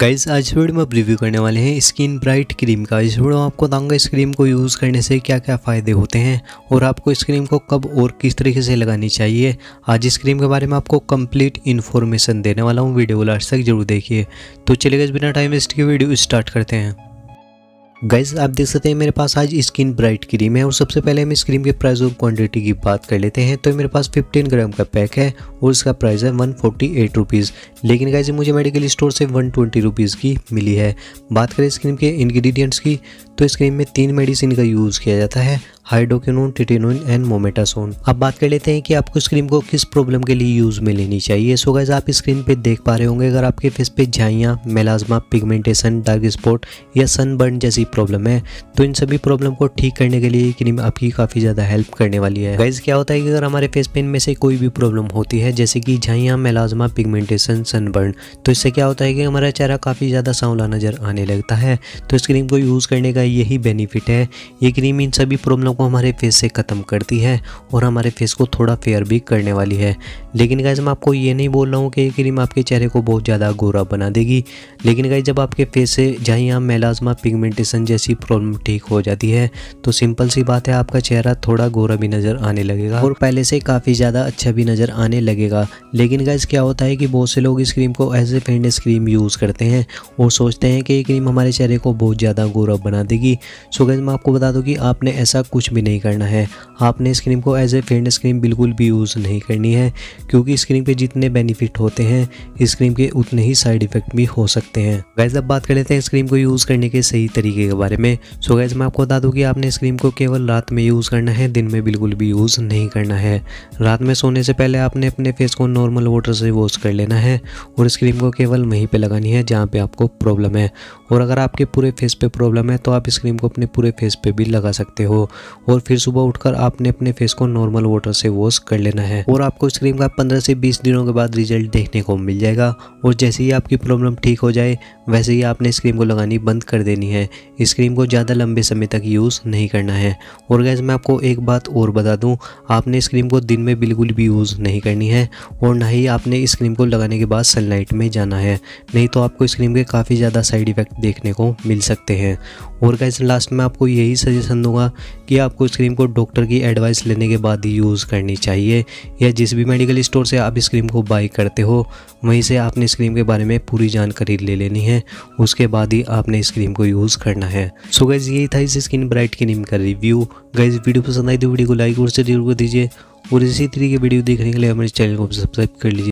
Guys आज video में review करने वाले हैं स्किनब्राइट क्रीम का। इस वीडियो में आपको बताऊंगा इस क्रीम को यूज़ करने से क्या क्या फ़ायदे होते हैं और आपको इस क्रीम को कब और किस तरीके से लगानी चाहिए। आज इस क्रीम के बारे में आपको कंप्लीट इन्फॉर्मेशन देने वाला हूं, वीडियो लास्ट तक जरूर देखिए। तो चलिए गाइज बिना टाइम वेस्ट के वीडियो स्टार्ट करते हैं। गाइज़ आप देख सकते हैं मेरे पास आज स्किनब्राइट क्रीम है और सबसे पहले हम इस क्रीम के प्राइस और क्वांटिटी की बात कर लेते हैं। तो मेरे पास 15 ग्राम का पैक है और इसका प्राइस है 148 रुपीज़, लेकिन गाइज़ मुझे मेडिकल स्टोर से 120 रुपीज़ की मिली है। बात करें इस क्रीम के इंग्रेडिएंट्स की तो इस क्रीम में 3 मेडिसिन का यूज़ किया जाता है, हाइड्रोकिन, टिटेनोन एंड मोमेटासोन। अब बात कर लेते हैं कि आपको इस क्रीम को किस प्रॉब्लम के लिए यूज़ में लेनी चाहिए। सो गाइस आप स्क्रीन पे देख पा रहे होंगे, अगर आपके फेस पे झाइयाँ, मेलाज्मा, पिगमेंटेशन, डार्क स्पॉट या सनबर्न जैसी प्रॉब्लम है तो इन सभी प्रॉब्लम को ठीक करने के लिए क्रीम आपकी काफ़ी ज़्यादा हेल्प करने वाली है। गाइस क्या होता है कि अगर हमारे फेस पे इनमें से कोई भी प्रॉब्लम होती है जैसे कि झाइयाँ, मेलाज्मा, पिगमेंटेशन, सनबर्न, तो इससे क्या होता है कि हमारा चेहरा काफ़ी ज़्यादा सांवला नज़र आने लगता है। तो इस क्रीम को यूज़ करने का यही बेनिफिट है। ये क्रीम इन सभी प्रॉब्लम को हमारे फेस से ख़त्म करती है और हमारे फेस को थोड़ा फेयर भी करने वाली है। लेकिन गाइस मैं आपको ये नहीं बोल रहा हूँ कि ये क्रीम आपके चेहरे को बहुत ज़्यादा गोरा बना देगी, लेकिन गाइस जब आपके फेस से झाइयाँ, मेलाज्मा, पिगमेंटेशन जैसी प्रॉब्लम ठीक हो जाती है तो सिंपल सी बात है आपका चेहरा थोड़ा गोरा भी नज़र आने लगेगा और पहले से काफ़ी ज़्यादा अच्छा भी नज़र आने लगेगा। लेकिन गाइस क्या होता है कि बहुत से लोग इस क्रीम को as a fairness cream use करते हैं और सोचते हैं कि ये क्रीम हमारे चेहरे को बहुत ज़्यादा गोरा बना देगी। सो गाइस मैं आपको बता दूँ कि आपने ऐसा कुछ भी नहीं करना है, आपने इस क्रीम को एज ए फेयरनेस क्रीम बिल्कुल भी यूज़ नहीं करनी है, क्योंकि इस क्रीम के जितने बेनिफिट होते हैं इस क्रीम के उतने ही साइड इफेक्ट भी हो सकते हैं। गाइस अब बात कर लेते हैं इस क्रीम को यूज़ करने के सही तरीके के बारे में। सो गाइस मैं आपको बता दूं कि आपने इस क्रीम को केवल रात में यूज़ करना है, दिन में बिल्कुल भी यूज़ नहीं करना है। रात में सोने से पहले आपने अपने फेस को नॉर्मल वाटर से वॉश कर लेना है और इस क्रीम को केवल वहीं पर लगानी है जहाँ पर आपको प्रॉब्लम है। और अगर आपके पूरे फेस पर प्रॉब्लम है तो आप इस क्रीम को अपने पूरे फेस पर भी लगा सकते हो और फिर सुबह उठकर आपने अपने फेस को नॉर्मल वाटर से वॉश कर लेना है और आपको इस क्रीम का 15 से 20 दिनों के बाद रिजल्ट देखने को मिल जाएगा। और जैसे ही आपकी प्रॉब्लम ठीक हो जाए वैसे ही आपने इस क्रीम को लगानी बंद कर देनी है। इस क्रीम को ज़्यादा लंबे समय तक यूज़ नहीं करना है। और गाइस मैं आपको एक बात और बता दूँ, आपने इस क्रीम को दिन में बिल्कुल भी यूज़ नहीं करनी है और ना ही आपने इस क्रीम को लगाने के बाद सनलाइट में जाना है, नहीं तो आपको इस क्रीम के काफ़ी ज़्यादा साइड इफ़ेक्ट देखने को मिल सकते हैं। और गाइस लास्ट में आपको यही सजेशन दूंगा कि आपको इस क्रीम को डॉक्टर की एडवाइस लेने के बाद ही यूज़ करनी चाहिए, या जिस भी मेडिकल स्टोर से आप इस क्रीम को बाई करते हो वहीं से आपने इस क्रीम के बारे में पूरी जानकारी ले लेनी है, उसके बाद ही आपने इस क्रीम को यूज़ करना है। सो गाइस यही था इस स्किनब्राइट क्रीम का रिव्यू। गाइस वीडियो पसंद आई तो वीडियो को लाइक और शेयर जरूर कर दीजिए और इसी तरीके वीडियो देखने के लिए हमारे चैनल को सब्सक्राइब कर लीजिए।